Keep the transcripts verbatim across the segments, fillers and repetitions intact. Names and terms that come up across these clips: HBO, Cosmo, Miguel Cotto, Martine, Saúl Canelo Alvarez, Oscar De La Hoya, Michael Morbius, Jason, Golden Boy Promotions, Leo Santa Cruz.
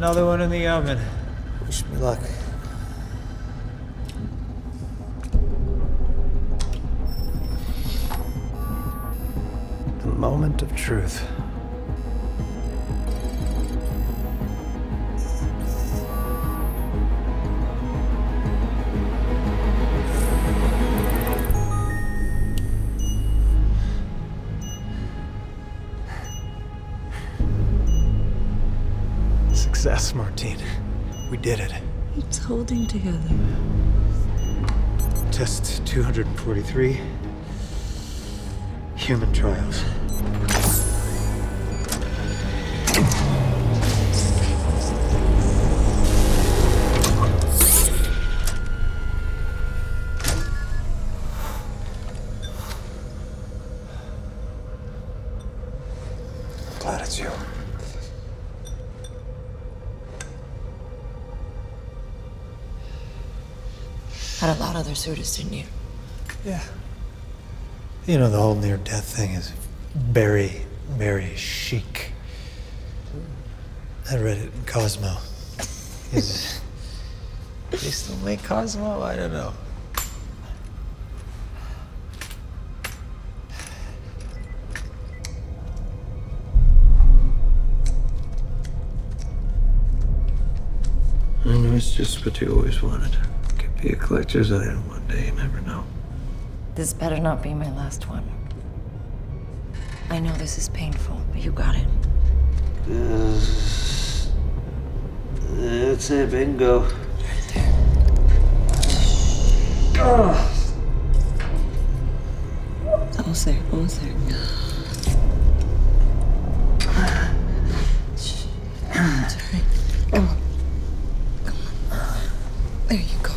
another one in the oven. Wish me luck. The moment of truth. Success, Martine. We did it. It's holding together. Test two hundred forty-three. Human trials. Glad it's you. Had a lot of other suitors, didn't you? Yeah. You know, the whole near-death thing is very, very chic. I read it in Cosmo. Is it, they still make Cosmo? I don't know. I know it's just what you always wanted. Be a collector's item one day, you never know. This better not be my last one. I know this is painful, but you got it. Uh, that's it, bingo. Right there. Oh. Almost there, almost there. It's alright. Come on. Come on. There you go.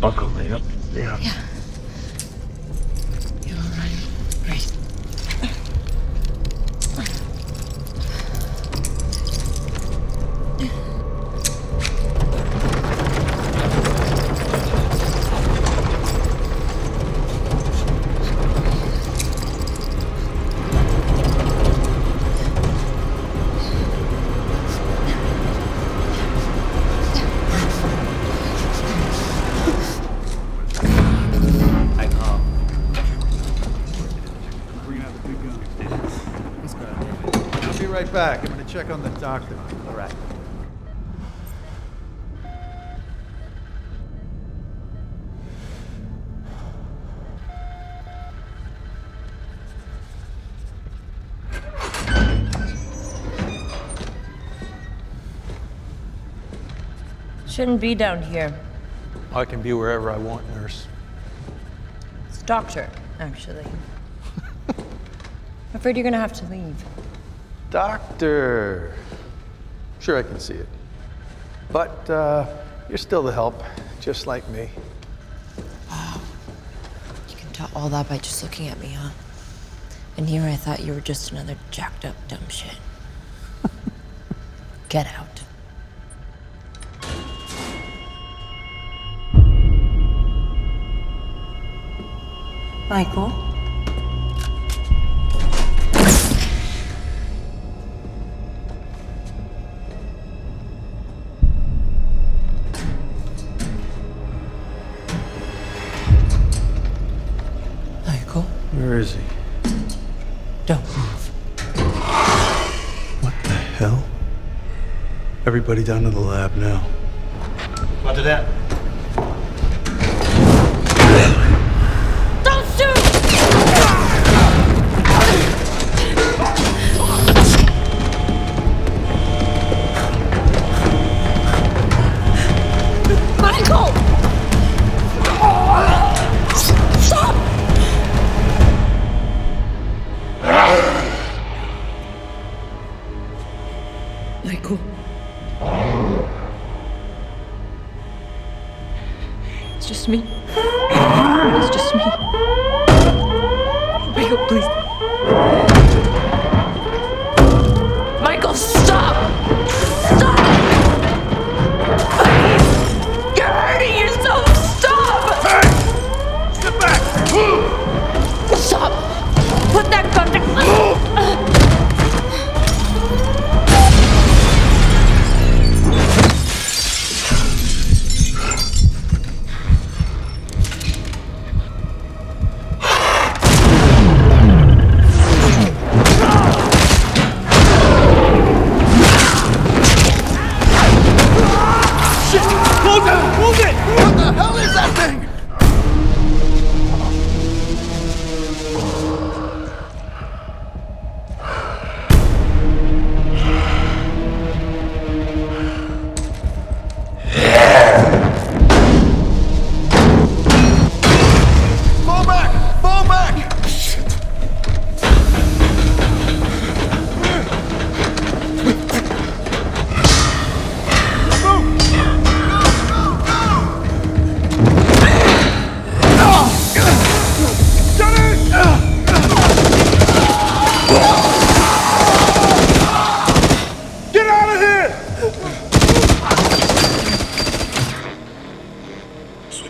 Buckle me up. Yeah. Yeah. You're all right. Great. I'll be right back. I'm going to check on the doctor. All right. Shouldn't be down here. I can be wherever I want, nurse. It's doctor, actually. I'm afraid you're gonna have to leave. Doctor! Sure, I can see it. But uh, you're still the help, just like me. Oh. You can tell all that by just looking at me, huh? And here I thought you were just another jacked up dumb shit. Get out. Michael? Where is he? Don't move. What the hell? Everybody down to the lab now. Roger that. Don't shoot! Michael! Michael. It's just me. It's just me. Michael, please. Michael, stop! Stop! Please! You're hurting yourself! Stop!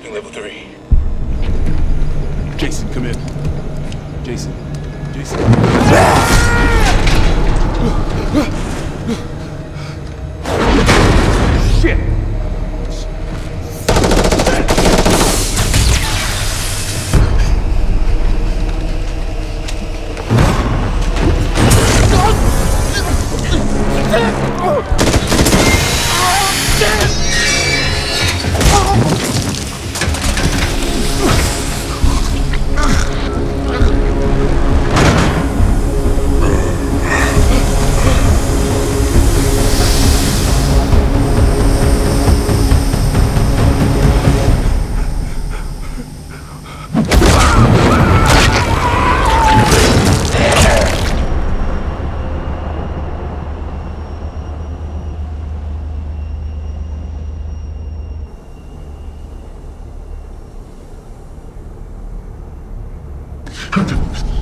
Shipping level three. Jason, come in. Jason. Jason. Shit! Come